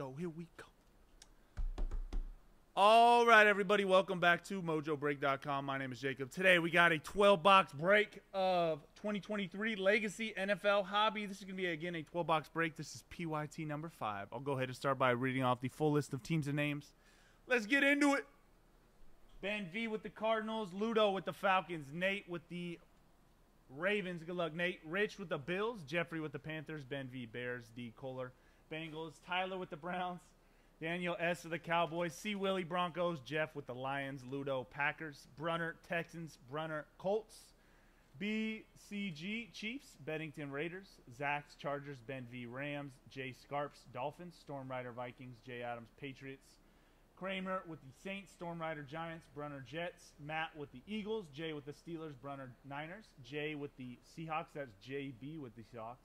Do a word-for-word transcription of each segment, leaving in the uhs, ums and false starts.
go. Here we go. All right, everybody. Welcome back to Mojo Break dot com. My name is Jacob. Today we got a twelve box break of twenty twenty-three Legacy N F L Hobby. This is going to be, again, a twelve box break. This is P Y T number five. I'll go ahead and start by reading off the full list of teams and names. Let's get into it. Ben V with the Cardinals. Ludo with the Falcons. Nate with the Ravens. Good luck, Nate. Rich with the Bills. Jeffrey with the Panthers. Ben V Bears. D Kohler Bengals. Tyler with the Browns. Daniel S with the Cowboys. C Willie Broncos. Jeff with the Lions. Ludo Packers. Brunner Texans. Brunner Colts. B C G Chiefs. Beddington Raiders. Zach's Chargers. Ben V Rams. J Scarps Dolphins. Storm Rider Vikings. J Adams Patriots. Kramer with the Saints, Stormrider Giants, Brunner Jets, Matt with the Eagles, Jay with the Steelers, Brunner Niners, Jay with the Seahawks, that's J B with the Seahawks,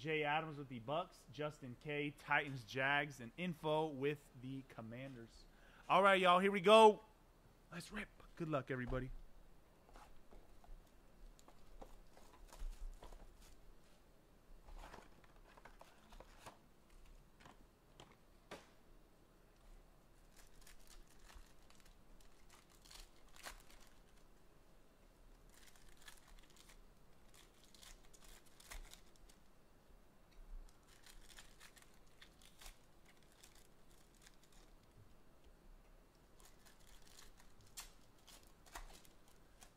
Jay Adams with the Bucks, Justin K, Titans, Jags, and Info with the Commanders. All right, y'all, here we go. Let's rip. Good luck, everybody.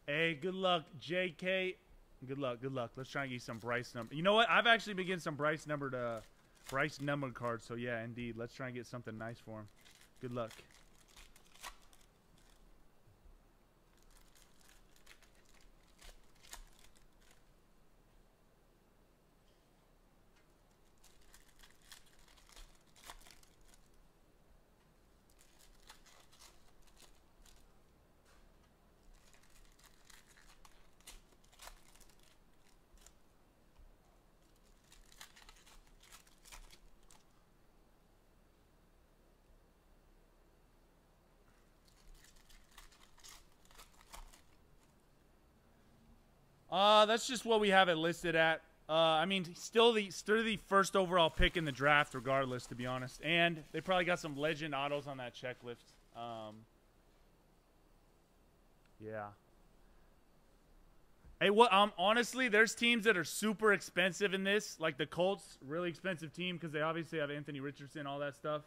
Hey, good luck, J K. Good luck, good luck. Let's try and get some Bryce number. You know what? I've actually been getting some Bryce numbered, uh, Bryce numbered cards. So yeah, indeed. Let's try and get something nice for him. Good luck. Uh, that's just what we have it listed at. Uh, I mean, still the still the first overall pick in the draft, regardless, to be honest. And they probably got some legend autos on that checklist. Um, yeah. Hey, what? Um, honestly, there's teams that are super expensive in this, like the Colts, really expensive team because they obviously have Anthony Richardson, all that stuff.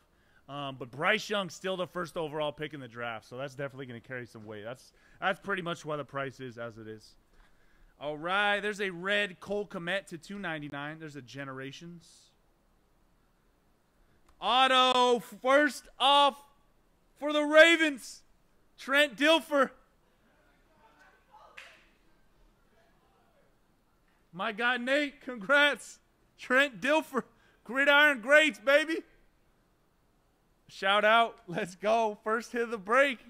Um, but Bryce Young still the first overall pick in the draft, so that's definitely going to carry some weight. That's that's pretty much why the price is as it is. All right, there's a red Cole Kmet to two ninety-nine. There's a Generations. Auto first off for the Ravens, Trent Dilfer. My guy Nate, congrats. Trent Dilfer, Gridiron Greats, baby. Shout out, let's go. First hit of the break.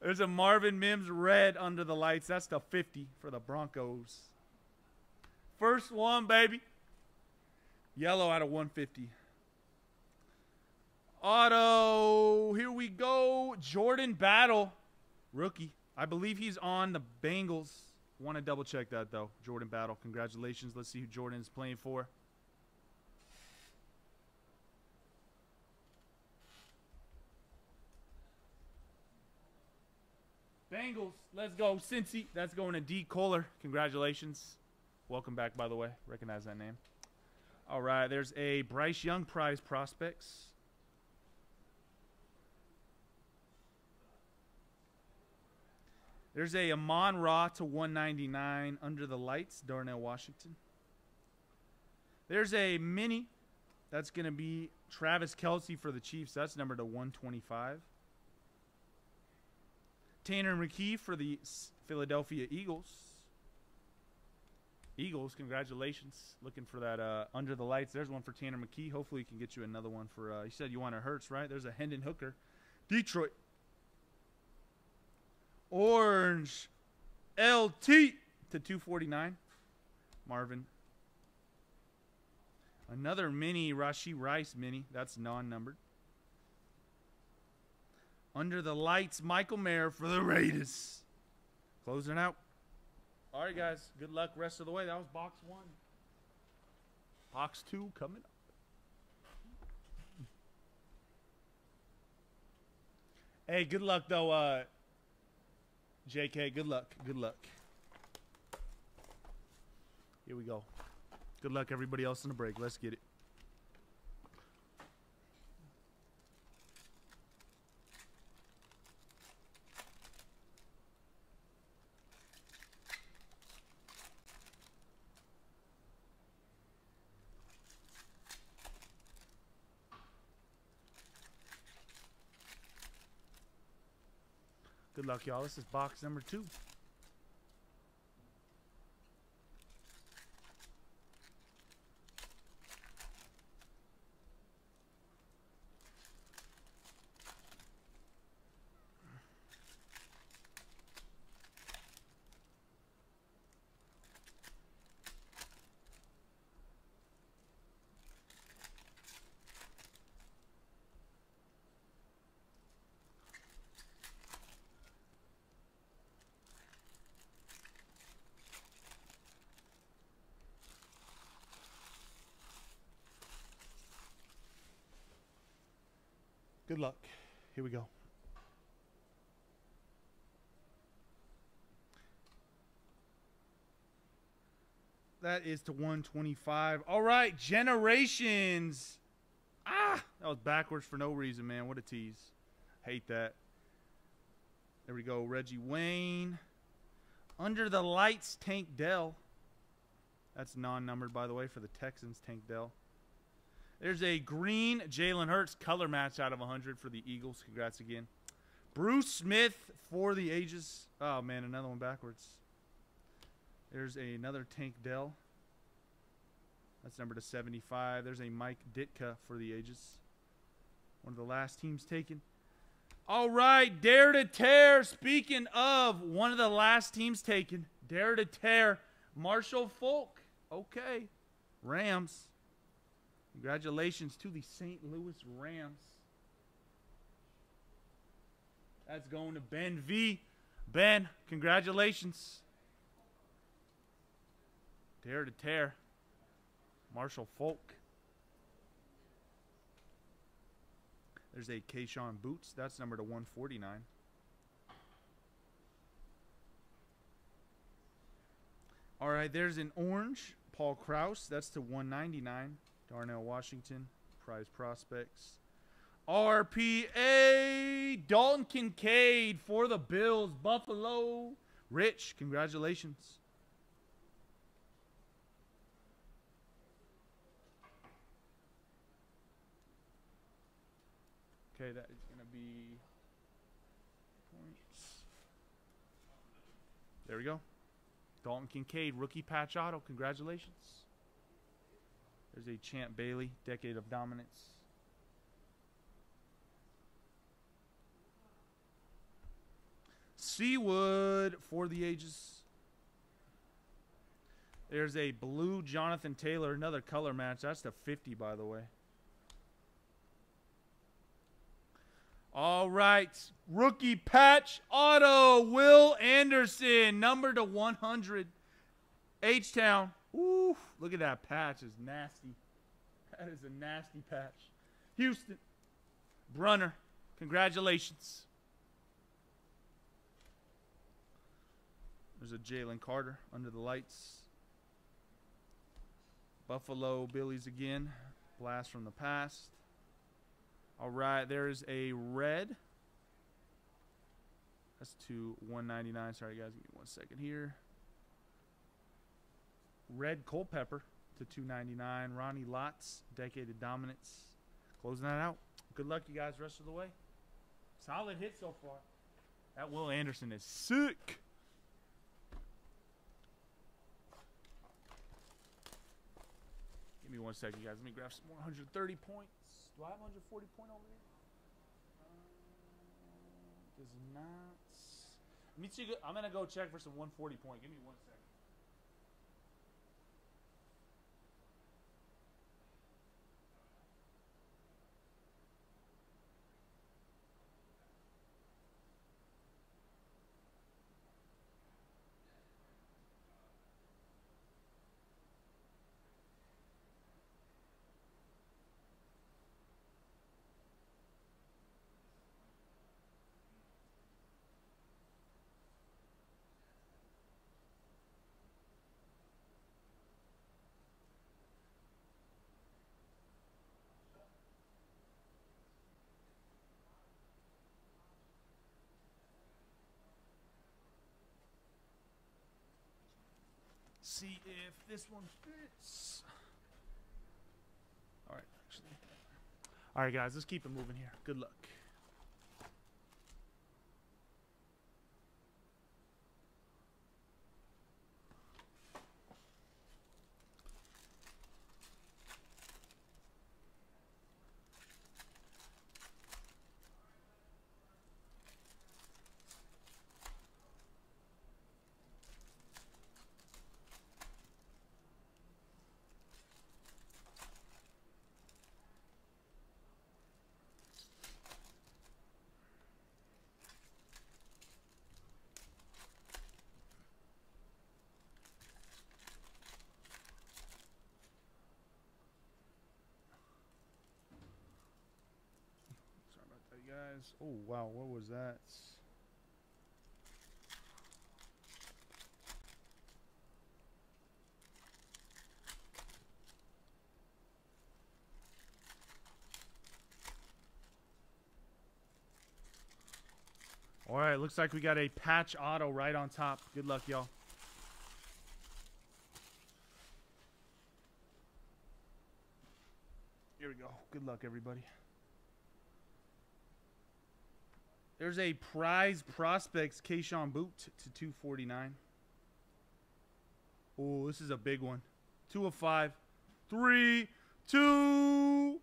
There's a Marvin Mims red under the lights. That's the fifty for the Broncos. First one, baby. Yellow out of one fifty. Auto. Here we go. Jordan Battle. Rookie. I believe he's on the Bengals. Want to double check that, though. Jordan Battle. Congratulations. Let's see who Jordan is playing for. Bengals, let's go. Cincy, that's going to D. Kohler. Congratulations. Welcome back, by the way. Recognize that name. All right, there's a Bryce Young prize prospects. There's a Amon Ra to one ninety-nine under the lights, Darnell Washington. There's a mini. That's going to be Travis Kelsey for the Chiefs. That's numbered to one twenty-five. Tanner McKee for the Philadelphia Eagles. Eagles, congratulations. Looking for that uh, under the lights. There's one for Tanner McKee. Hopefully we can get you another one for, uh, you said you want a Hurts, right? There's a Hendon Hooker. Detroit. Orange. L T to two forty-nine. Marvin. Another mini Rashi Rice mini. That's non-numbered. Under the lights, Michael Mayer for the Raiders. Closing out. All right, guys. Good luck rest of the way. That was box one. Box two coming up. Hey, good luck, though, uh, J K. Good luck. Good luck. Here we go. Good luck, everybody else in the break. Let's get it. Good luck, y'all. This is box number two. Good luck. Here we go. That is to one twenty-five. All right, Generations. Ah, that was backwards for no reason, man. What a tease. Hate that. There we go. Reggie Wayne. Under the Lights, Tank Dell. That's non-numbered, by the way, for the Texans, Tank Dell. There's a green Jalen Hurts color match out of one hundred for the Eagles. Congrats again. Bruce Smith for the ages. Oh, man, another one backwards. There's a, another Tank Dell. That's numbered to seventy-five. There's a Mike Ditka for the ages. One of the last teams taken. All right, Dare to Tear. Speaking of one of the last teams taken, Dare to Tear, Marshall Faulk. Okay, Rams. Congratulations to the Saint Louis Rams. That's going to Ben V. Ben, congratulations. Dare to Tear, Marshall Faulk. There's a Kayshawn Boots. That's numbered to one forty-nine. All right, there's an orange Paul Krause. That's to one ninety-nine. Darnell Washington, prize prospects. R P A, Dalton Kincaid for the Bills, Buffalo. Rich, congratulations. Okay, that is going to be points. There we go. Dalton Kincaid, rookie patch auto, congratulations. There's a Champ Bailey, Decade of Dominance. Seawood for the ages. There's a blue Jonathan Taylor, another color match. That's the fifty, by the way. All right, rookie patch auto, Will Anderson, number to one hundred, H-Town. Ooh, look at that patch. It's nasty. That is a nasty patch. Houston. Brunner. Congratulations. There's a Jalen Carter under the lights. Buffalo Billies again. Blast from the past. All right, there is a red. That's to one ninety-nine. Sorry, guys. Give me one second here. Red Culpepper to two ninety-nine. Ronnie Lotz, Decade of Dominance. Closing that out. Good luck, you guys, rest of the way. Solid hit so far. That Will Anderson is sick. Give me one second, guys. Let me grab some more. one hundred thirty points. Do I have one hundred forty point over there? Um, does not. Let me see. I'm going to go check for some one forty point. Give me one second. see if this one fits. All right, actually. All right, guys, let's keep it moving here. Good luck. Guys, oh wow, what was that? All right, looks like we got a patch auto right on top. Good luck, y'all. Here we go. Good luck, everybody. There's a prize prospects, Kayshawn Boot to two forty-nine. Oh, this is a big one. Two of five. Three, two.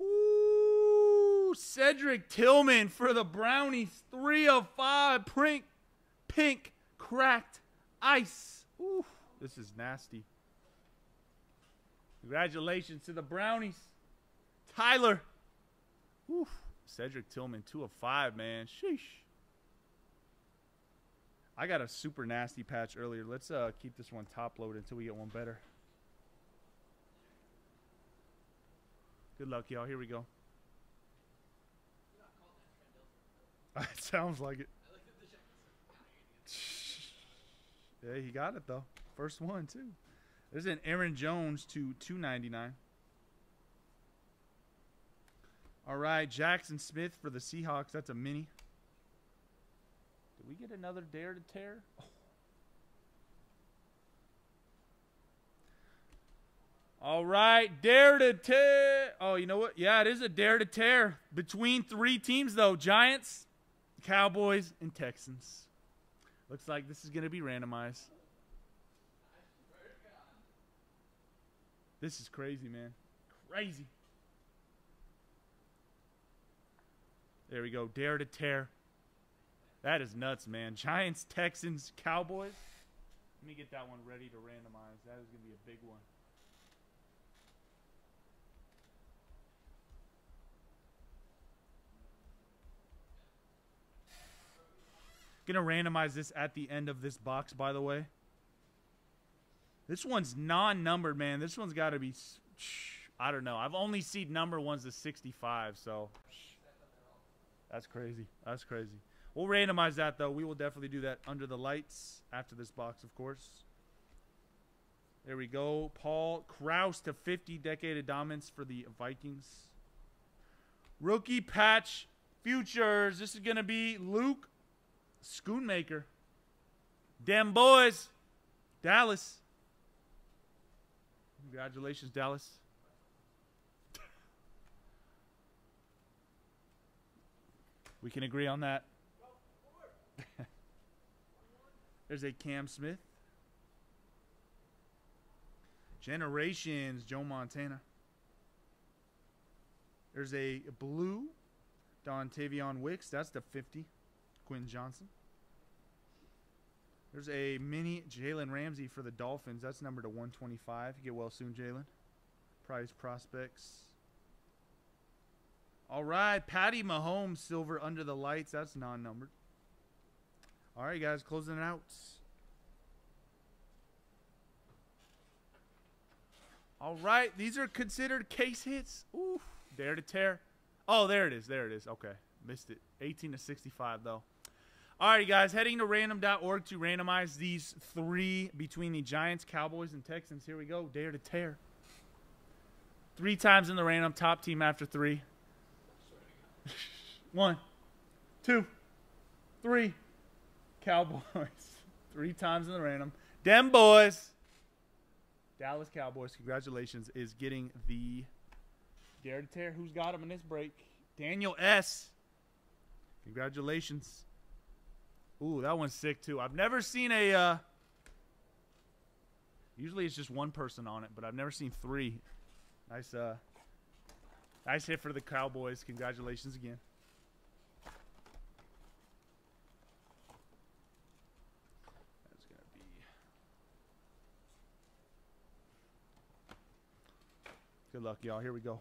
Ooh, Cedric Tillman for the Brownies. Three of five. Pink, pink, cracked ice. Ooh, this is nasty. Congratulations to the Brownies. Tyler. Ooh. Cedric Tillman, two of five, man. Sheesh. I got a super nasty patch earlier. Let's uh, keep this one top loaded until we get one better. Good luck, y'all. Here we go. It sounds like it. Yeah, he got it, though. First one, too. There's an Aaron Jones to two ninety-nine. All right, Jackson Smith for the Seahawks. That's a mini. Did we get another Dare to Tear? Oh. All right, Dare to Tear. Oh, you know what? Yeah, it is a Dare to Tear. Between three teams, though. Giants, Cowboys, and Texans. Looks like this is going to be randomized. This is crazy, man. Crazy. There we go. Dare to Tear. That is nuts, man. Giants, Texans, Cowboys. Let me get that one ready to randomize. That is going to be a big one. Going to randomize this at the end of this box, by the way. This one's non-numbered, man. This one's got to be... I don't know. I've only seen number ones to sixty-five, so... That's crazy. That's crazy. We'll randomize that, though. We will definitely do that under the lights after this box, of course. There we go. Paul Krause to fifty, Decade of Dominance for the Vikings. Rookie patch futures. This is going to be Luke Schoonmaker. Damn boys. Dallas. Congratulations, Dallas. We can agree on that. There's a Cam Smith. Generations, Joe Montana. There's a blue, Dontavion Wicks. That's the fifty, Quinn Johnson. There's a mini Jalen Ramsey for the Dolphins. That's numbered to one twenty-five. You get well soon, Jalen. Prize prospects. All right, Patty Mahomes, silver under the lights. That's non-numbered. All right, guys, closing it out. All right, these are considered case hits. Ooh, Dare to Tear. Oh, there it is. There it is. Okay, missed it. eighteen to sixty-five, though. All right, guys, heading to random dot org to randomize these three between the Giants, Cowboys, and Texans. Here we go, Dare to Tear. Three times in the random, top team after three. One, two, three, Cowboys. Three times in the random. Dem boys. Dallas Cowboys, congratulations, is getting the Dare to Tear. Who's got him in this break? Daniel S. Congratulations. Ooh, that one's sick, too. I've never seen a uh, – usually it's just one person on it, but I've never seen three. Nice, uh, nice hit for the Cowboys. Congratulations again. Good luck, y'all. Here we go.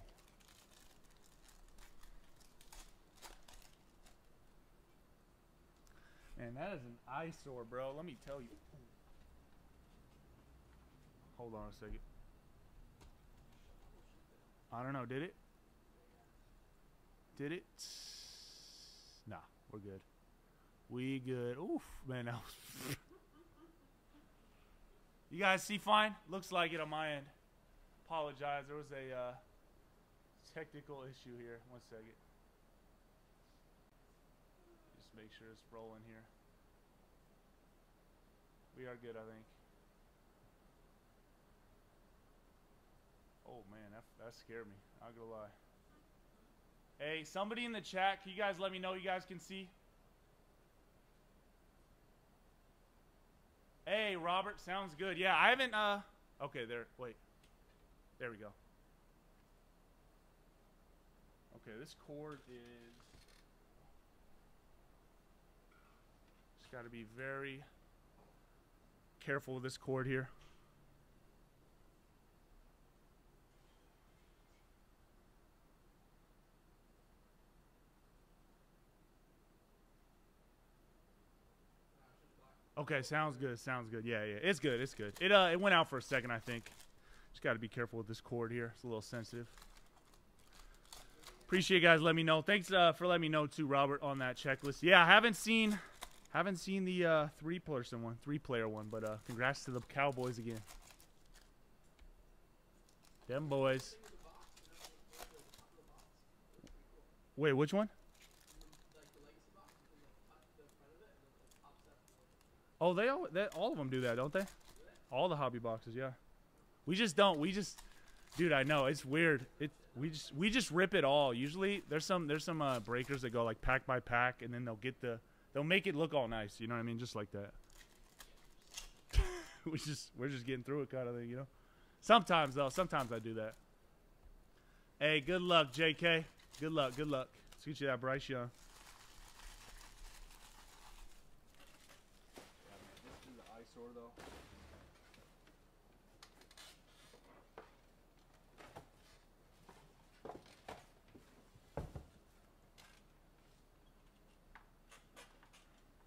Man, that is an eyesore, bro. Let me tell you. Hold on a second. I don't know. Did it? Did it? Nah, we're good. We good. Oof, man. That was you guys see fine? Looks like it on my end. Apologize. There was a uh, technical issue here. One second. Just make sure it's rolling here. We are good, I think. Oh, man. That, that scared me. Not gonna lie. Hey, somebody in the chat, can you guys let me know you guys can see? Hey, Robert. Sounds good. Yeah, I haven't... Uh, okay, there. Wait. There we go. Okay, this cord is... Just got to be very careful with this cord here. Okay, sounds good, sounds good. Yeah, yeah, it's good, it's good. It, uh, it went out for a second, I think. Just got to be careful with this cord here. It's a little sensitive. Appreciate you guys letting me know. Thanks uh, for letting me know, too, Robert, on that checklist. Yeah, I haven't seen haven't seen the uh, three-person one, three-player one, but uh, congrats to the Cowboys again. Them boys. Wait, which one? Oh, they all, they, all of them do that, don't they? All the hobby boxes, yeah. We just don't. We just, dude. I know it's weird. It we just we just rip it all. Usually there's some there's some uh, breakers that go like pack by pack, and then they'll get the they'll make it look all nice. You know what I mean? Just like that. we just we're just getting through it, kind of thing. You know. Sometimes though, sometimes I do that. Hey, good luck, J K. Good luck. Good luck. Let's get you that Bryce Young.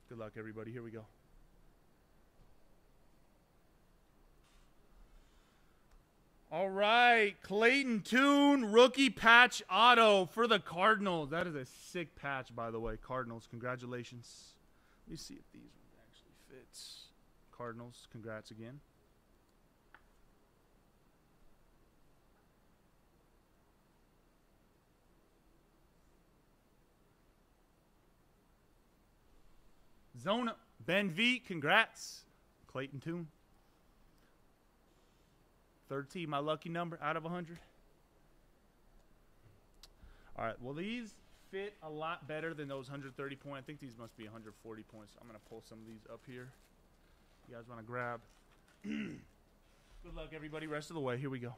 Good luck, everybody. Here we go. All right. Clayton Tune, rookie patch auto for the Cardinals. That is a sick patch, by the way. Cardinals, congratulations. Let me see if these ones actually fit. Cardinals, congrats again. Zona, Ben V, congrats. Clayton Tune. thirteen, my lucky number out of one hundred. All right, well, these fit a lot better than those one hundred thirty point. I think these must be one hundred forty points. So I'm going to pull some of these up here. You guys want to grab. Good luck, everybody. Rest of the way. Here we go.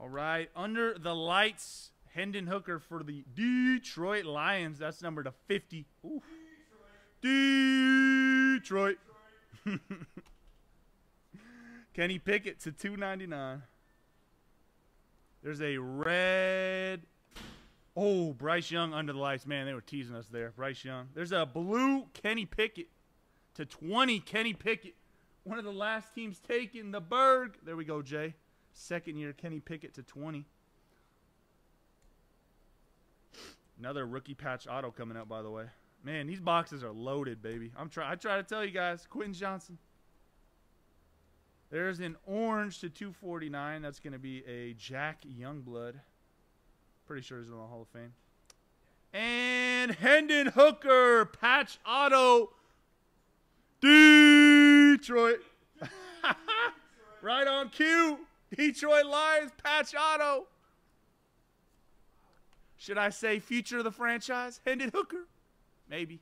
All right, under the lights, Hendon Hooker for the Detroit Lions. That's number to fifty. Ooh. Detroit. Detroit. Kenny Pickett to two ninety-nine. There's a red. Oh, Bryce Young under the lights. Man, they were teasing us there. Bryce Young. There's a blue Kenny Pickett to twenty. Kenny Pickett, one of the last teams taking the Berg. There we go, Jay. Second year, Kenny Pickett to twenty. Another rookie patch auto coming up, by the way. Man, these boxes are loaded, baby. I'm try I try to tell you guys, Quentin Johnson. There's an orange to two forty-nine. That's going to be a Jack Youngblood. Pretty sure he's in the Hall of Fame. And Hendon Hooker, patch auto, Detroit. Right on cue. Detroit Lions, patch auto. Should I say future of the franchise? Hendon Hooker? Maybe.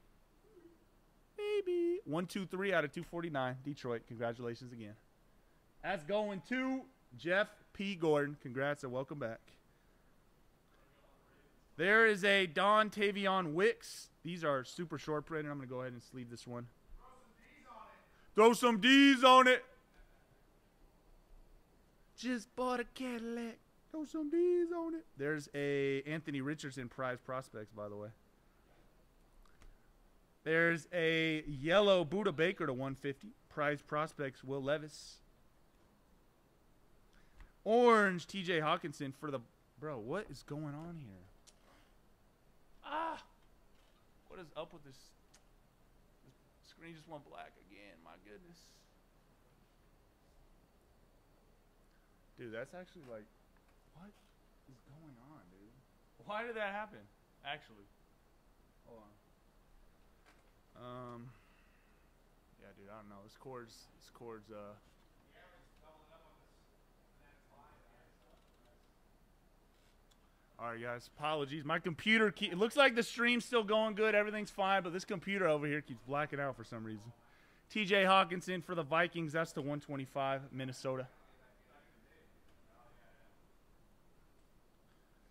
Maybe. one two three out of two forty-nine. Detroit, congratulations again. That's going to Jeff P. Gordon. Congrats and welcome back. There is a Don Tavion Wicks. These are super short printed. I'm going to go ahead and sleeve this one. Throw some D's on it. Throw some D's on it. Just bought a Cadillac. Throw some D's on it. There's a Anthony Richardson prize prospects, by the way. There's a yellow Buda Baker to one fifty. Prize prospects, Will Levis. Orange T J Hawkinson for the... Bro, what is going on here? Ah! What is up with this? This screen just went black again. My goodness. Dude, that's actually like... What is going on, dude? Why did that happen? Actually. Hold on. Um, yeah, dude, I don't know. This cord's, this cord's, uh, all right, guys, apologies. My computer, keep, it looks like the stream's still going good. Everything's fine, but this computer over here keeps blacking out for some reason. T J Hawkinson for the Vikings. That's the one twenty-five, Minnesota.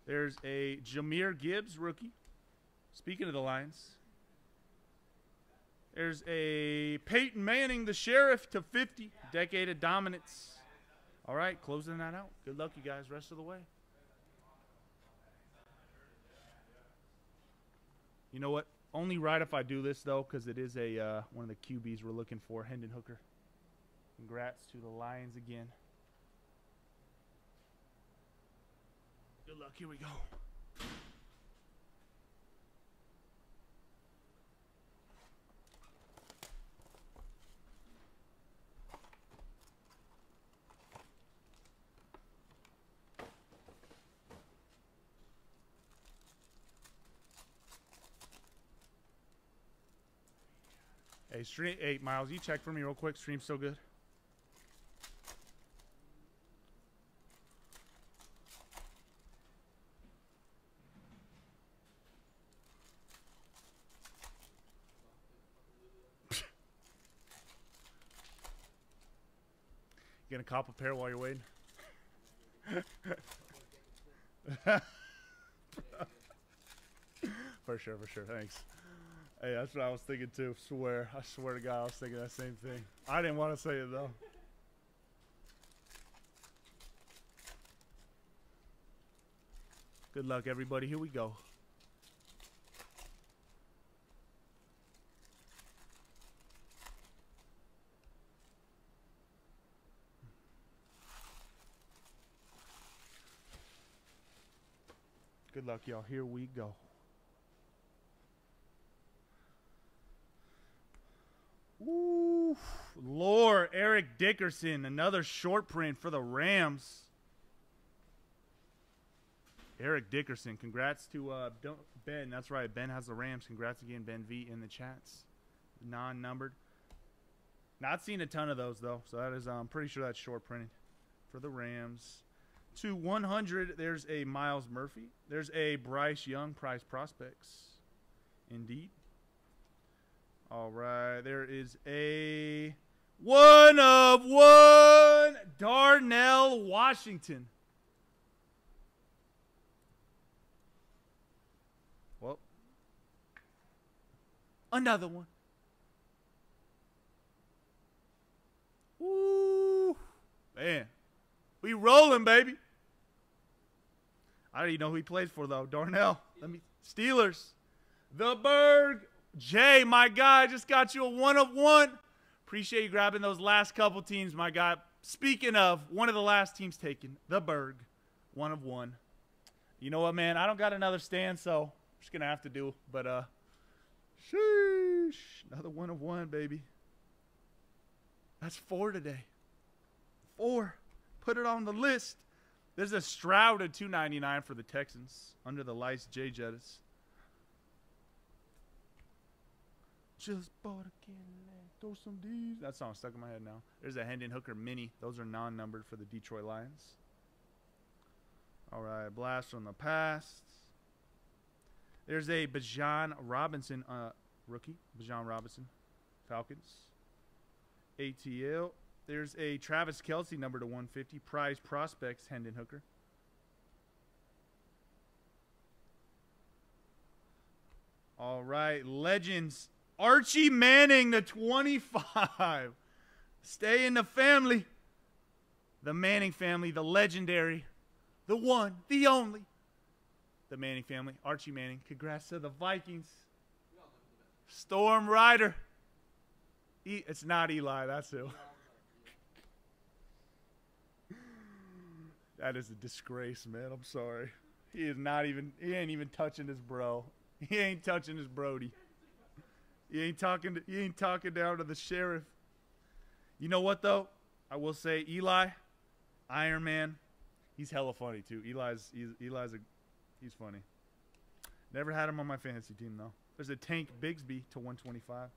There's a Jahmyr Gibbs rookie. Speaking of the Lions. There's a Peyton Manning, the Sheriff, to fifty. Decade of dominance. All right, closing that out. Good luck, you guys, rest of the way. You know what? Only right if I do this, though, because it is a uh, one of the Q Bs we're looking for, Hendon Hooker. Congrats to the Lions again. Good luck. Here we go. Hey, stream, hey, Miles, you check for me real quick. Stream's so good. You gonna cop a pair while you're waiting? For sure, for sure. Thanks. Hey, that's what I was thinking too. Swear, I swear to God, I was thinking that same thing. I didn't want to say it though. Good luck, everybody. Here we go. Good luck, y'all. Here we go. Ooh, Lord, Eric Dickerson, another short print for the Rams. Eric Dickerson, congrats to uh, Ben. That's right, Ben has the Rams. Congrats again, Ben V, in the chats. Non-numbered. Not seen a ton of those, though, so that is, I'm pretty sure that's short printed for the Rams. To one hundred, there's a Miles Murphy. There's a Bryce Young, prize prospects. Indeed. All right, there is a one of one, Darnell Washington. Well, another one. Ooh, man, we rolling, baby. I don't even know who he plays for though. Darnell, let me Steelers, the Berg. Jay, my guy, just got you a one of one. Appreciate you grabbing those last couple teams, my guy. Speaking of, one of the last teams taken, the Berg, one of one. You know what, man? I don't got another stand, so I'm just going to have to do. But, uh, sheesh, another one of one, baby. That's four today. Four. Put it on the list. There's a Stroud at two ninety-nine for the Texans. Under the lights, Jay Jettis. Just bought a Cadillac, throw some D's. That song's stuck in my head now. There's a Hendon Hooker mini. Those are non-numbered for the Detroit Lions. All right, blast from the past. There's a Bijan Robinson uh, rookie. Bijan Robinson, Falcons. A T L. There's a Travis Kelsey number to one fifty. Prize prospects, Hendon Hooker. All right, legends. Archie Manning, the twenty-five. Stay in the family. The Manning family, the legendary, the one, the only. The Manning family, Archie Manning. Congrats to the Vikings. Storm Rider. E it's not Eli, that's who. That is a disgrace, man. I'm sorry. He is not even, he ain't even touching his bro. He ain't touching his Brody. He ain't talking to, he ain't talking down to the sheriff. You know what, though? I will say Eli, Iron Man, he's hella funny, too. Eli's, he's, Eli's a, he's funny. Never had him on my fantasy team, though. There's a Tank Bigsby to one twenty-five.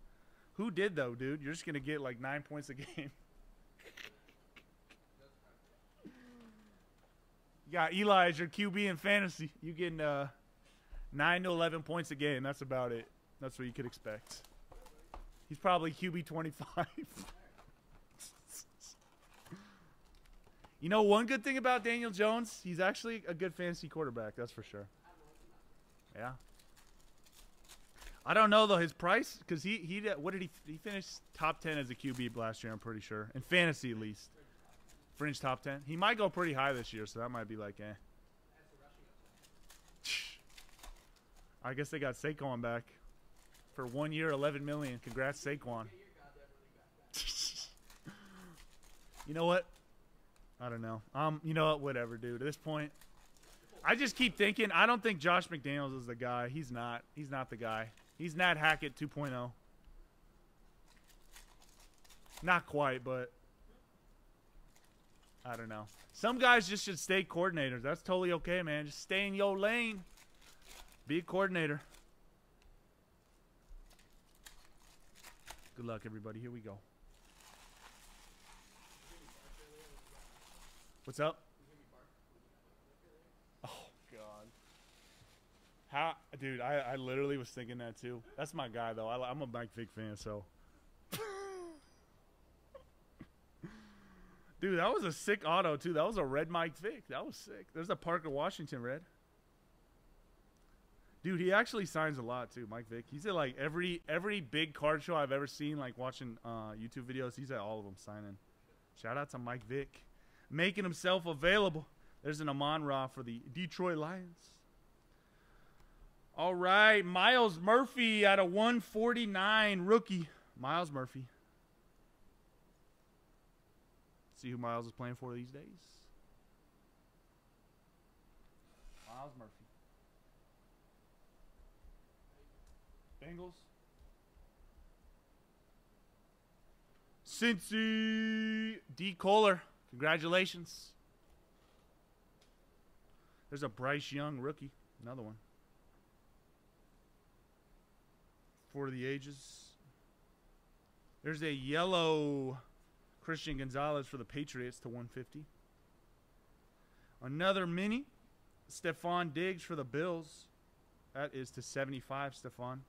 Who did, though, dude? You're just going to get, like, nine points a game. You got Eli as your Q B in fantasy. You getting, uh... nine to eleven points a game. That's about it. That's what you could expect. He's probably Q B twenty-five. You know, one good thing about Daniel Jones, he's actually a good fantasy quarterback. That's for sure. Yeah. I don't know, though, his price, because he, he – what did he – he finished top ten as a Q B last year, I'm pretty sure, in fantasy at least. Fringe top ten. He might go pretty high this year, so that might be like, eh. I guess they got Saquon back for one year, eleven million dollars. Congrats, Saquon. You know what? I don't know. Um, you know what? Whatever, dude. At this point, I just keep thinking. I don't think Josh McDaniels is the guy. He's not. He's not the guy. He's Nat Hackett two point oh. Not quite, but I don't know. Some guys just should stay coordinators. That's totally okay, man. Just stay in your lane. Be a coordinator. Good luck, everybody. Here we go. What's up? Oh, God. How, dude, I, I literally was thinking that, too. That's my guy, though. I, I'm a Mike Vick fan, so. Dude, that was a sick auto, too. That was a red Mike Vick. That was sick. There's a Parker Washington red. Dude, he actually signs a lot, too, Mike Vick. He's at, like, every every big card show I've ever seen, like, watching uh, YouTube videos. He's at all of them signing. Shout out to Mike Vick. Making himself available. There's an Amon Ra for the Detroit Lions. All right, Miles Murphy at a one forty-nine rookie. Miles Murphy. See who Miles is playing for these days. Miles Murphy. Bengals. Cincy. D. Kohler. Congratulations. There's a Bryce Young rookie. Another one. For the ages. There's a yellow Christian Gonzalez for the Patriots to one fifty. Another mini. Stephon Diggs for the Bills. That is to seventy-five, Stephon.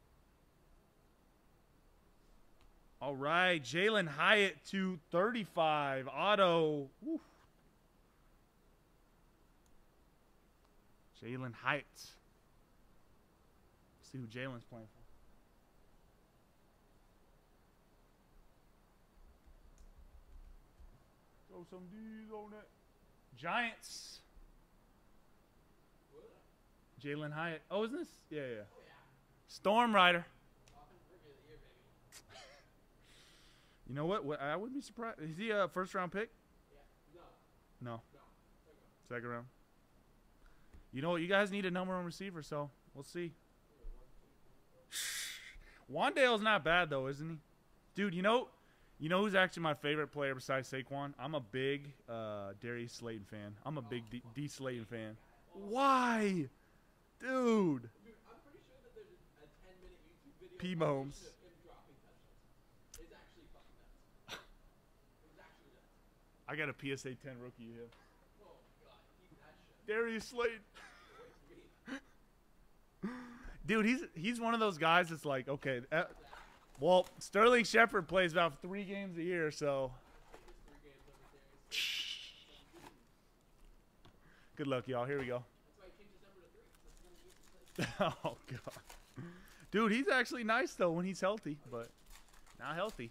All right, Jalen Hyatt to thirty-five. Auto. Jalen Hyatt. Let's see who Jalen's playing for. Throw some D's on it. Giants. Jalen Hyatt. Oh, isn't this? Yeah, yeah. Oh, yeah. Storm Rider. You know what? What? I wouldn't be surprised. Is he a first-round pick? Yeah. No. No. No. Second round. You know what? You guys need a number one receiver, so we'll see. Wandale's not bad, though, isn't he? Dude, you know, You know who's actually my favorite player besides Saquon? I'm a big uh, Darius Slayton fan. I'm a big D, D Slayton fan. Why? Dude. P. Mahomes. I got a P S A ten rookie here. Darius Slayton. Dude, he's he's one of those guys that's like, okay, uh, well, Sterling Shepard plays about three games a year, so. Good luck, y'all. Here we go. Oh, God. Dude, he's actually nice, though, when he's healthy, but not healthy.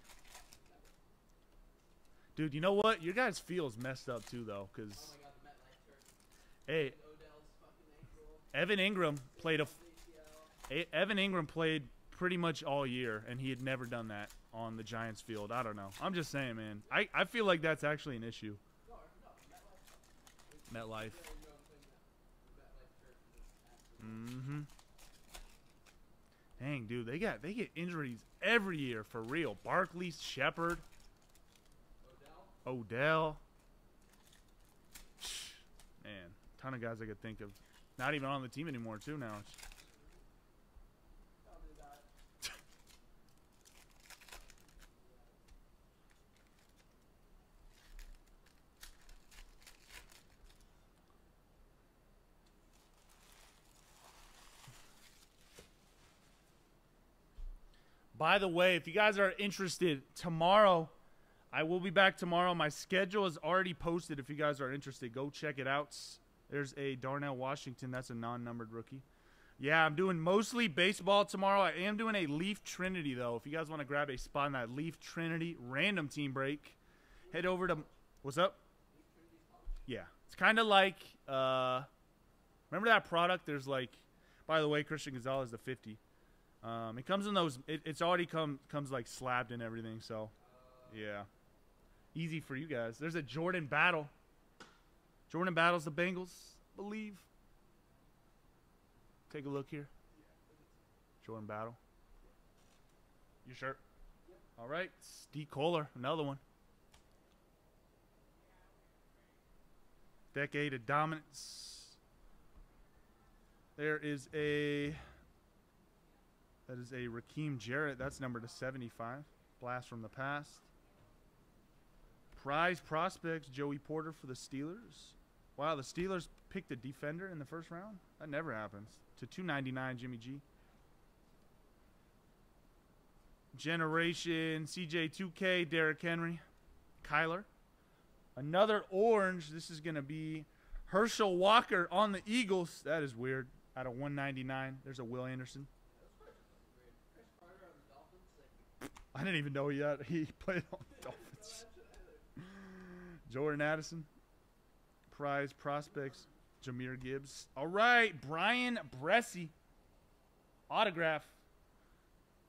Dude, you know what? Your guys' feels messed up, too, though, because. Hey, Evan Ingram played a. Evan Ingram played pretty much all year, and he had never done that on the Giants field. I don't know. I'm just saying, man. I, I feel like that's actually an issue. MetLife. Mm-hmm. Dang, dude. They got they get injuries every year, for real. Barkley, Shepard. Odell. Odell. Man, ton of guys I could think of. Not even on the team anymore, too, now. By the way, if you guys are interested, tomorrow, I will be back tomorrow. My schedule is already posted. If you guys are interested, go check it out. There's a Darnell Washington. That's a non-numbered rookie. Yeah, I'm doing mostly baseball tomorrow. I am doing a Leaf Trinity, though. If you guys want to grab a spot in that Leaf Trinity random team break, head over to – what's up? Yeah. It's kind of like uh, – remember that product? There's like – by the way, Christian Gonzalez, the fifty. Um, it comes in those, it, it's already come, comes like slabbed and everything, so, yeah. Easy for you guys. There's a Jordan Battle. Jordan Battle's the Bengals, I believe. Take a look here. Jordan Battle. Your shirt. All right. Steve Kohler, another one. Decade of dominance. There is a... That is a Rakeem Jarrett. That's number to seventy-five. Blast from the past. Prize prospects, Joey Porter for the Steelers. Wow, the Steelers picked a defender in the first round? That never happens. To two ninety-nine, Jimmy G. Generation, C J two K, Derrick Henry. Kyler. Another orange. This is going to be Herschel Walker on the Eagles. That is weird. Out of one ninety-nine, there's a Will Anderson. I didn't even know he, had, he played on the Dolphins. Jordan Addison. Prize prospects. Jahmyr Gibbs. All right. Brian Bressie. Autograph.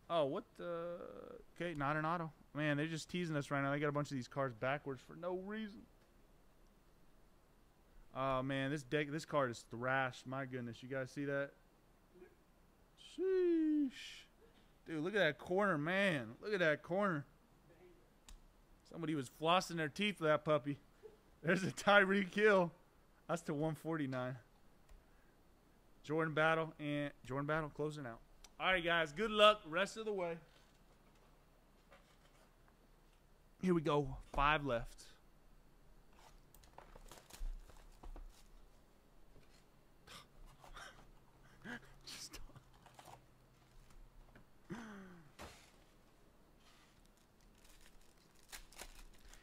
Oh, what the? Okay, not an auto. Man, they're just teasing us right now. They got a bunch of these cards backwards for no reason. Oh, man. This deck, this card is thrashed. My goodness. You guys see that? Sheesh. Dude, look at that corner, man. Look at that corner. Somebody was flossing their teeth with that puppy. There's a Tyreek Hill. That's to one forty-nine. Jordan Battle and Jordan Battle closing out. All right, guys. Good luck rest of the way. Here we go. Five left.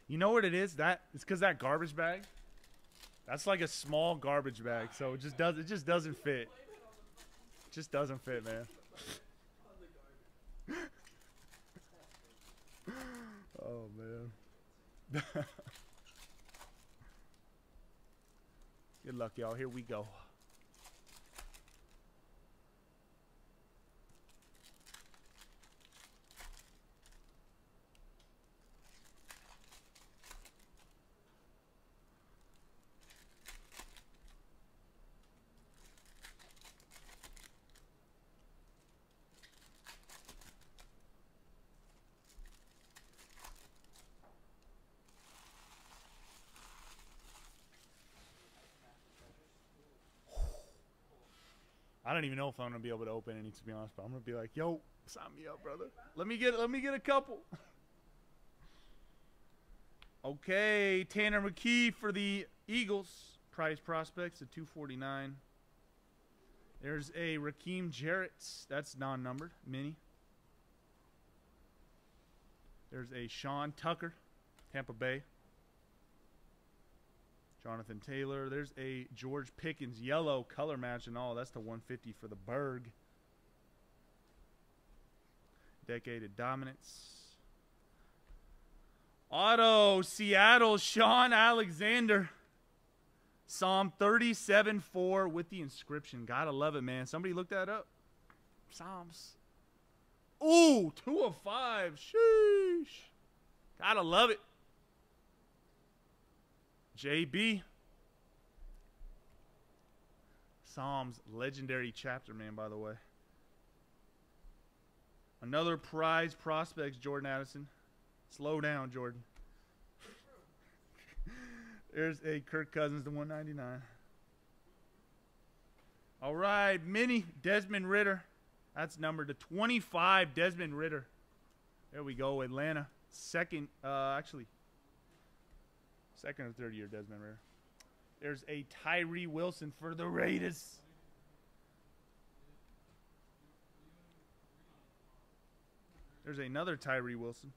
You know what it is? That it's because that garbage bag. That's like a small garbage bag, so it just does it just doesn't fit. It just doesn't fit, man. Oh man. Good luck, y'all. Here we go. I don't even know if I'm gonna be able to open any, to be honest, but I'm gonna be like, yo, sign me up, brother. Let me get let me get a couple. Okay, Tanner McKee for the Eagles. Prize prospects at two forty-nine. There's a Rakeem Jarrett. That's non-numbered. Mini. There's a Sean Tucker. Tampa Bay. Jonathan Taylor. There's a George Pickens. Yellow color match and all. That's the one fifty for the Berg. Decade of dominance. Auto, Seattle, Sean Alexander. Psalm thirty-seven four with the inscription. Gotta love it, man. Somebody look that up. Psalms. Ooh, two of five. Sheesh. Gotta love it. J B. Psalms, legendary chapter, man, by the way. Another prize prospects, Jordan Addison. Slow down, Jordan. There's a Kirk Cousins to one ninety-nine. All right, mini Desmond Ridder. That's numbered to twenty-five, Desmond Ridder. There we go, Atlanta. Second, uh, actually, second or third year Desmond Ridder. There's a Tyree Wilson for the Raiders. There's another Tyree Wilson.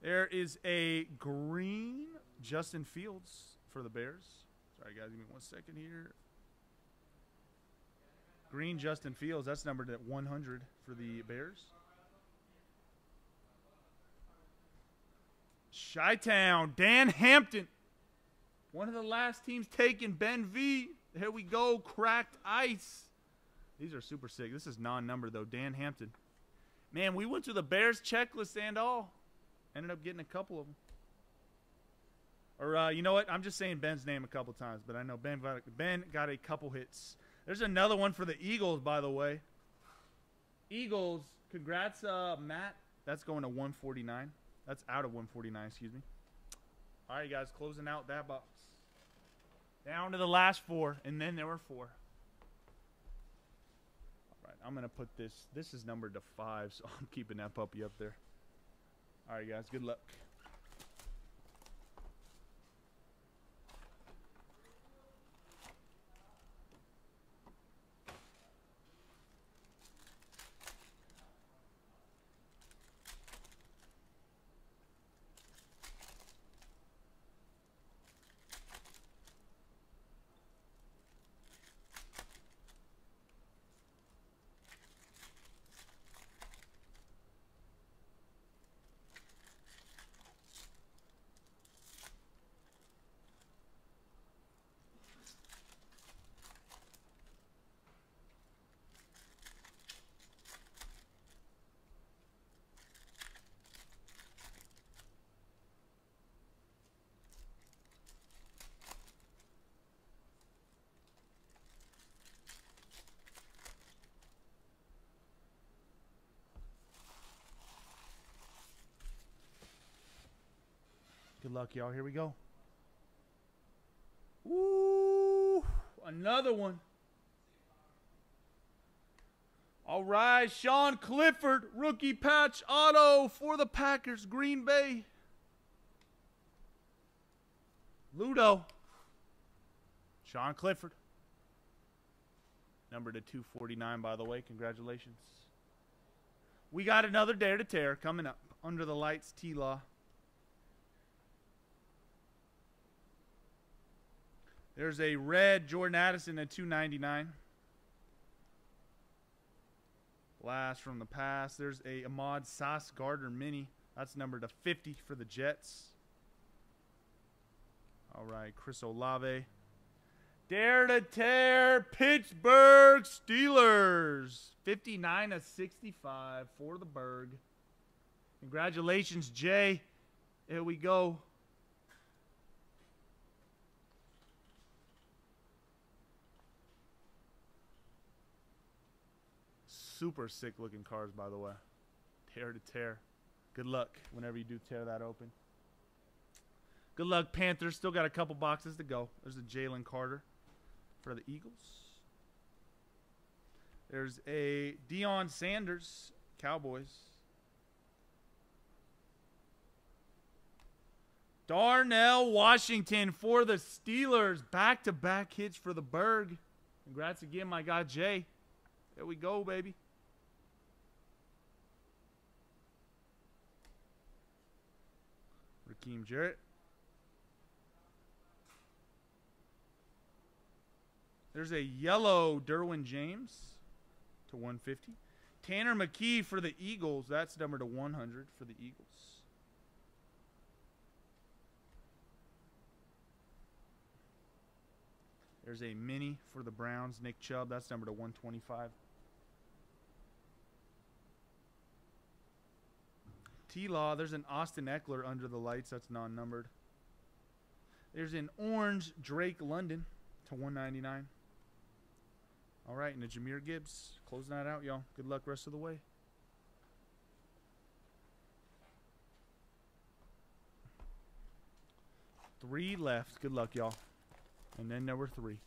There is a green Justin Fields for the Bears. Sorry, guys. Give me one second here. Green Justin Fields. That's numbered at one hundred for the Bears. Chi-Town, Dan Hampton. One of the last teams taken, Ben V. Here we go. Cracked ice. These are super sick. This is non-numbered, though. Dan Hampton. Man, we went through the Bears checklist and all. Ended up getting a couple of them. Or, uh, you know what? I'm just saying Ben's name a couple times, but I know Ben got, Ben got a couple hits. There's another one for the Eagles, by the way. Eagles, congrats, uh, Matt. That's going to one forty-nine. That's out of one forty-nine, excuse me. All right, guys, closing out that box. Down to the last four, and then there were four. All right, I'm going to put this. This is numbered to five, so I'm keeping that puppy up there. All right, guys, good luck. Good luck, y'all. Here we go. Ooh, another one. All right, Sean Clifford, rookie patch auto for the Packers, Green Bay. Ludo. Sean Clifford. Number to two forty-nine, by the way. Congratulations. We got another Dare to Tear coming up. Under the lights, T-Law. There's a red Jordan Addison at two ninety-nine. Blast from the pass. There's a Ahmad Sauce Gardner mini. That's numbered to fifty for the Jets. All right, Chris Olave. Dare to Tear Pittsburgh Steelers. fifty-nine of sixty-five for the Berg. Congratulations, Jay. Here we go. Super sick looking cards, by the way. Tear to Tear. Good luck whenever you do tear that open. Good luck, Panthers. Still got a couple boxes to go. There's a Jalen Carter for the Eagles. There's a Deion Sanders, Cowboys. Darnell Washington for the Steelers. Back-to-back hits for the Berg. Congrats again, my guy, Jay. There we go, baby. Raheem Jarrett. There's a yellow Derwin James to one fifty. Tanner McKee for the Eagles. That's number to one hundred for the Eagles. There's a mini for the Browns, Nick Chubb. That's number to one twenty-five. T-Law, there's an Austin Eckler under the lights. That's non-numbered. There's an orange Drake London to one ninety-nine. All right, and a Jahmyr Gibbs. Closing that out, y'all. Good luck rest of the way. Three left. Good luck, y'all. And then number three.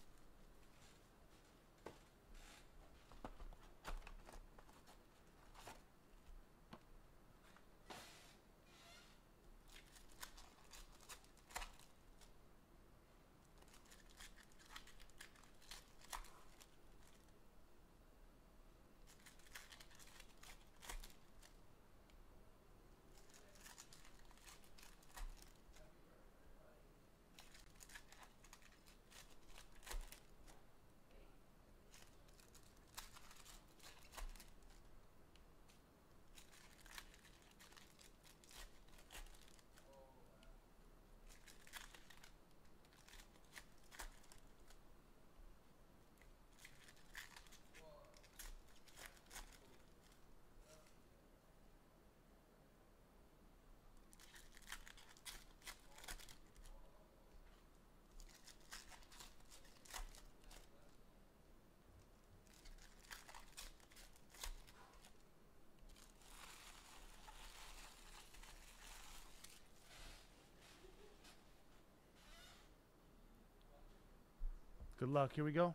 Good luck. Here we go.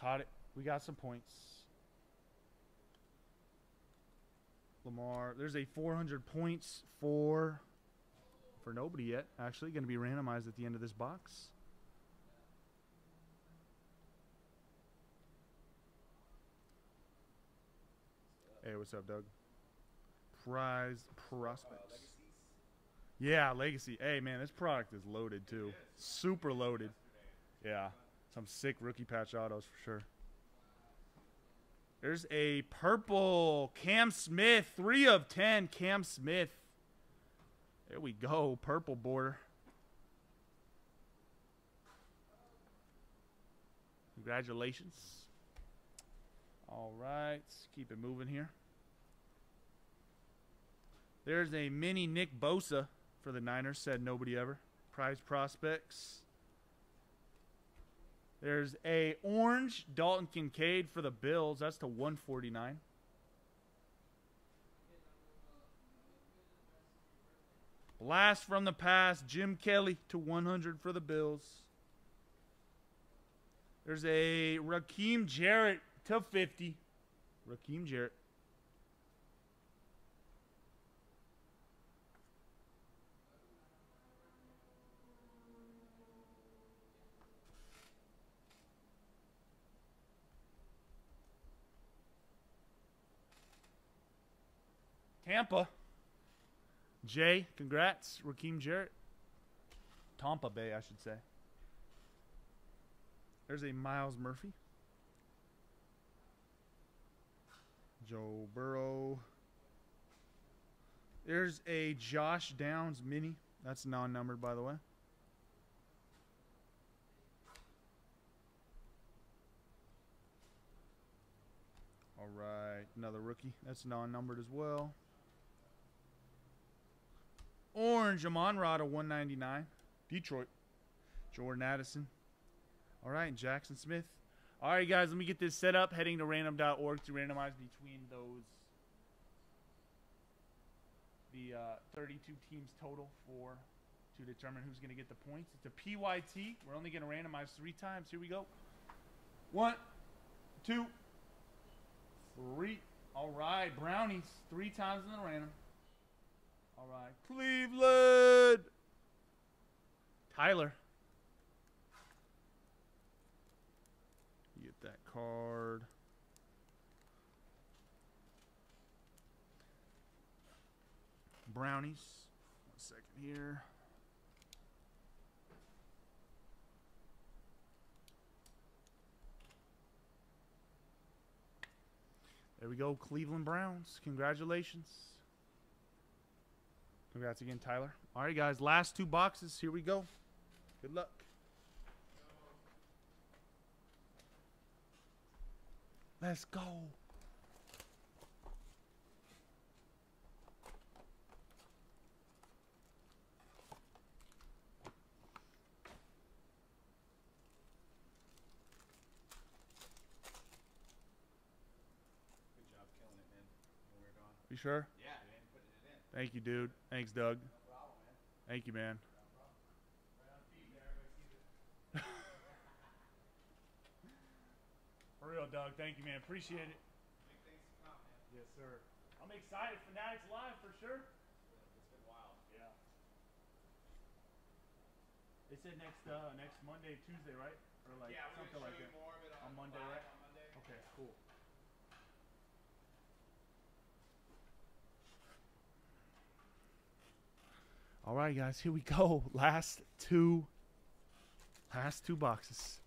Caught it. We got some points. Lamar. There's a four hundred points for for nobody yet. Actually, going to be randomized at the end of this box. Hey, what's up, Doug? Prize prospects. Yeah, Legacy. Hey, man, this product is loaded, too. Super loaded. Yeah, some sick rookie patch autos for sure. There's a purple Cam Smith, three of ten Cam Smith. There we go, purple border. Congratulations. All right, let's keep it moving here. There's a mini Nick Bosa. For the Niners, said nobody ever. Prize prospects. There's a orange Dalton Kincaid for the Bills. That's to one forty-nine. Blast from the past, Jim Kelly to one hundred for the Bills. There's a Raheem Jarrett to fifty. Raheem Jarrett. Tampa. Jay, congrats. Raheem Jarrett. Tampa Bay, I should say. There's a Miles Murphy. Joe Burrow. There's a Josh Downs mini. That's non-numbered, by the way. All right, another rookie. That's non-numbered as well. Orange, Amon Ra to one ninety-nine. Detroit. Jordan Addison. All right, and Jackson Smith. All right, guys, let me get this set up. Heading to random dot org to randomize between those. The uh, thirty-two teams total for to determine who's going to get the points. It's a P Y T. We're only going to randomize three times. Here we go. One, two, three. All right, brownies. Three times in the random. All right, Cleveland. Tyler. You get that card. Brownies. One second here. There we go, Cleveland Browns. Congratulations. Congrats again, Tyler. All right, guys, last two boxes. Here we go. Good luck. Let's go. You sure? Yeah, man. Putting it in. Thank you, dude. Thanks, Doug. No problem, man. Thank you, man. No problem. For real, Doug. Thank you, man. Appreciate it. Big thanks for coming, man. Yes, sir. I'm excited for Fanatics Live for sure. It's been wild. Yeah. They said next uh, next Monday, Tuesday, right? Or like yeah, something like that. More of it on, on Monday, live, right? On Monday. Okay, cool. All right, guys, here we go. Last two, last two boxes.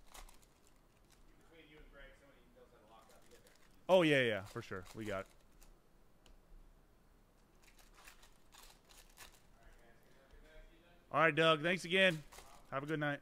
Oh, yeah, yeah, for sure. We got it. All right, Doug, thanks again. Have a good night.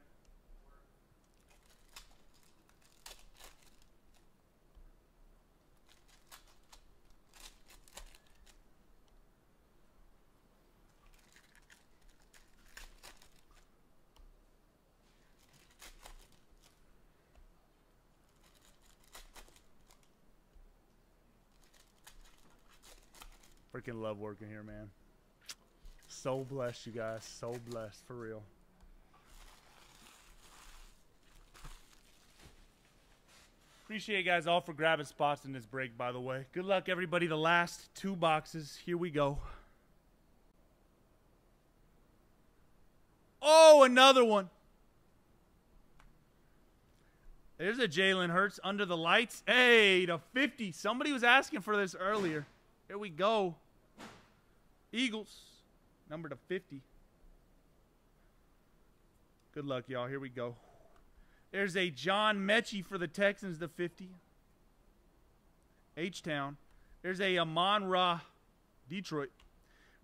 Freaking love working here, man. So blessed, you guys. So blessed, for real. Appreciate you guys all for grabbing spots in this break, by the way. Good luck, everybody. The last two boxes. Here we go. Oh, another one. There's a Jalen Hurts under the lights. Hey, to fifty. Somebody was asking for this earlier. Here we go. Eagles, number to fifty. Good luck, y'all. Here we go. There's a John Mechie for the Texans to fifty. H-Town. There's a Amon Ra, Detroit.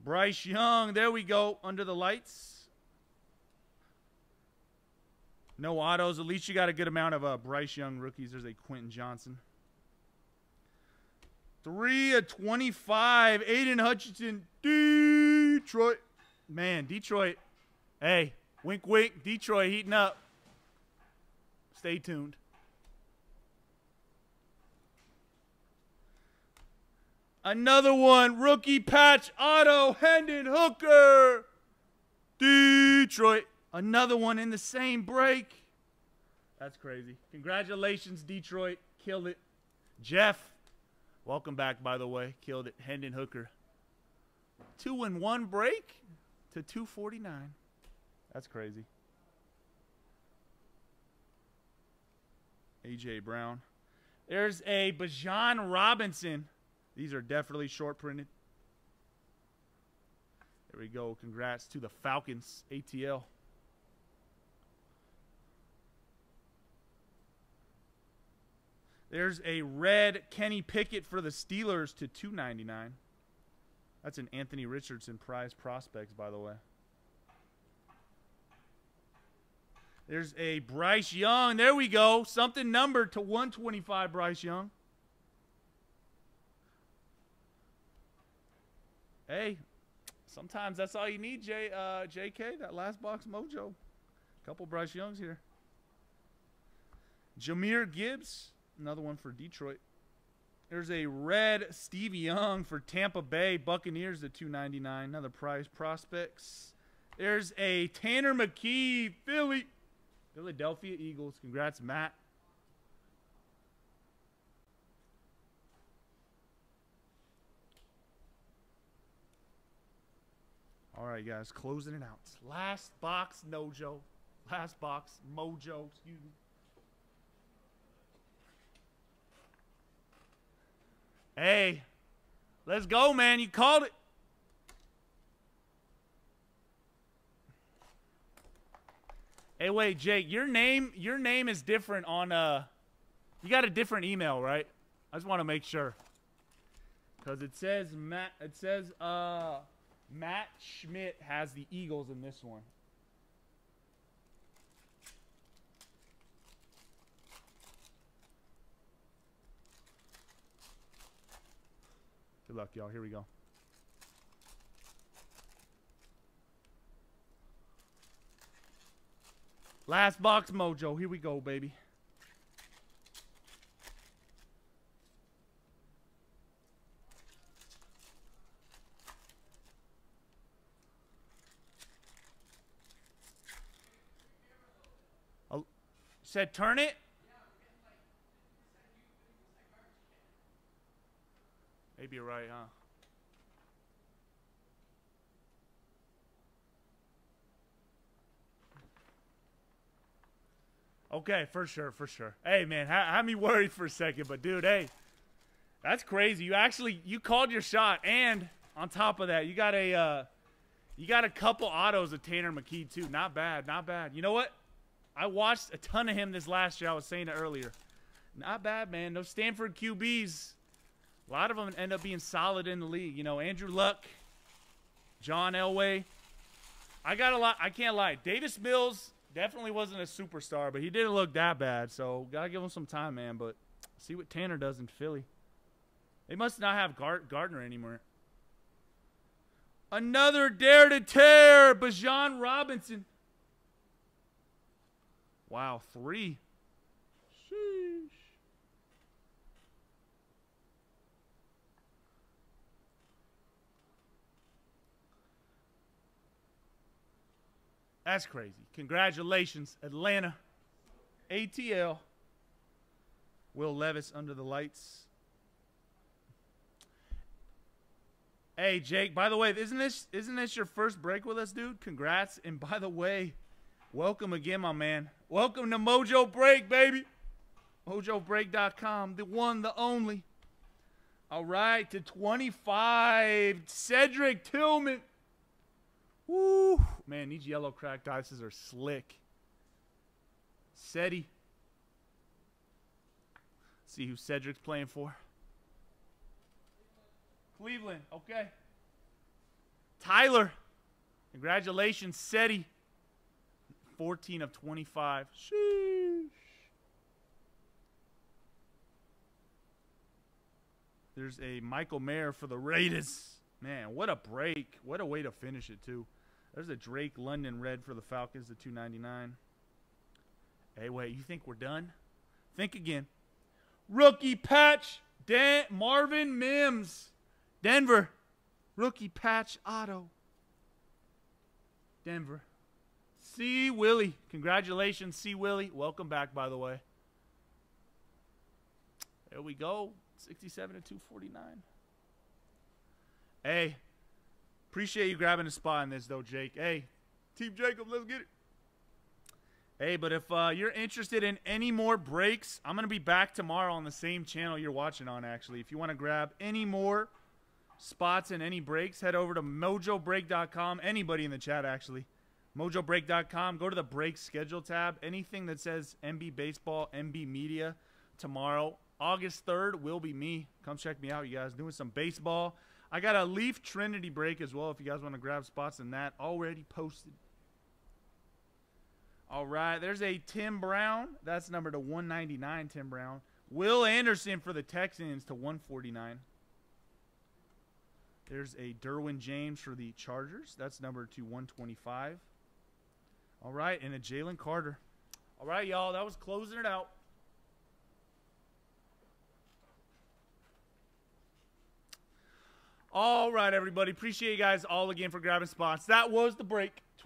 Bryce Young. There we go. Under the lights. No autos. At least you got a good amount of uh, Bryce Young rookies. There's a Quentin Johnson. three of twenty-five, Aiden Hutchinson, Detroit. Man, Detroit. Hey, wink, wink, Detroit heating up. Stay tuned. Another one, rookie patch auto, Hendon Hooker, Detroit. Another one in the same break. That's crazy. Congratulations, Detroit. Killed it. Jeff. Welcome back, by the way. Killed it. Hendon Hooker. Two and one break to two forty-nine. That's crazy. A J Brown. There's a Bijan Robinson. These are definitely short printed. There we go. Congrats to the Falcons. A T L. There's a red Kenny Pickett for the Steelers to two ninety-nine. That's an Anthony Richardson prize prospects, by the way. There's a Bryce Young. There we go. Something numbered to one twenty-five, Bryce Young. Hey, sometimes that's all you need, J, uh, J K, that last box mojo. A couple Bryce Youngs here. Jahmyr Gibbs. Another one for Detroit. There's a red Stevie Young for Tampa Bay Buccaneers at two ninety-nine. Another prize prospects. There's a Tanner McKee, Philly, Philadelphia Eagles. Congrats, Matt. All right, guys, closing it out. Last box, Nojo. Last box, Mojo, excuse me. Hey, let's go, man. You called it. Hey, wait, Jake, your name your name is different on uh you got a different email, right? I just want to make sure. Cause it says Matt it says uh Matt Schmidt has the Eagles in this one. Good luck, y'all. Here we go. Last box, Mojo. Here we go, baby. Oh, said turn it. Maybe you're right, huh? Okay, for sure, for sure. Hey, man, I had me worried for a second, but dude, hey, that's crazy. You actually you called your shot, and on top of that, you got a uh, you got a couple autos of Tanner McKee too. Not bad, not bad. You know what? I watched a ton of him this last year. I was saying it earlier. Not bad, man. Those Stanford Q Bs. A lot of them end up being solid in the league. You know, Andrew Luck, John Elway. I got a lot. I can't lie. Davis Mills definitely wasn't a superstar, but he didn't look that bad. So, got to give him some time, man. But see what Tanner does in Philly. They must not have Gardner anymore. Another Dare to Tear, Bijan Robinson. Wow, three. Sheesh. That's crazy. Congratulations, Atlanta. A T L. Will Levis under the lights. Hey, Jake, by the way, isn't this isn't this your first break with us, dude? Congrats. And by the way, welcome again, my man. Welcome to Mojo Break, baby. Mojo Break dot com, the one, the only. All right, to twenty-five, Cedric Tillman. Woo! Man, these yellow cracked dices are slick. Seti. See who Cedric's playing for. Cleveland. Okay. Tyler. Congratulations, Seti. fourteen of twenty-five. Sheesh. There's a Michael Mayer for the Raiders. Man, what a break. What a way to finish it, too. There's a Drake London red for the Falcons, the two ninety-nine. Hey, wait, you think we're done? Think again. Rookie patch, Dan Marvin Mims. Denver. Rookie patch, auto. Denver. C. Willie. Congratulations, C. Willie. Welcome back, by the way. There we go. sixty-seven to two forty-nine. Hey, appreciate you grabbing a spot in this, though, Jake. Hey, Team Jacob, let's get it. Hey, but if uh, you're interested in any more breaks, I'm going to be back tomorrow on the same channel you're watching on, actually. If you want to grab any more spots and any breaks, head over to Mojo Break dot com. Anybody in the chat, actually. Mojo Break dot com. Go to the break schedule tab. Anything that says M B Baseball, M B Media tomorrow. August third will be me. Come check me out, you guys. Doing some baseball. I got a Leaf Trinity break as well if you guys want to grab spots in that. Already posted. All right. There's a Tim Brown. That's number to one ninety-nine, Tim Brown. Will Anderson for the Texans to one forty-nine. There's a Derwin James for the Chargers. That's number to one twenty-five. All right. And a Jalen Carter. All right, y'all. That was closing it out. All right, everybody. Appreciate you guys all again for grabbing spots. That was the break.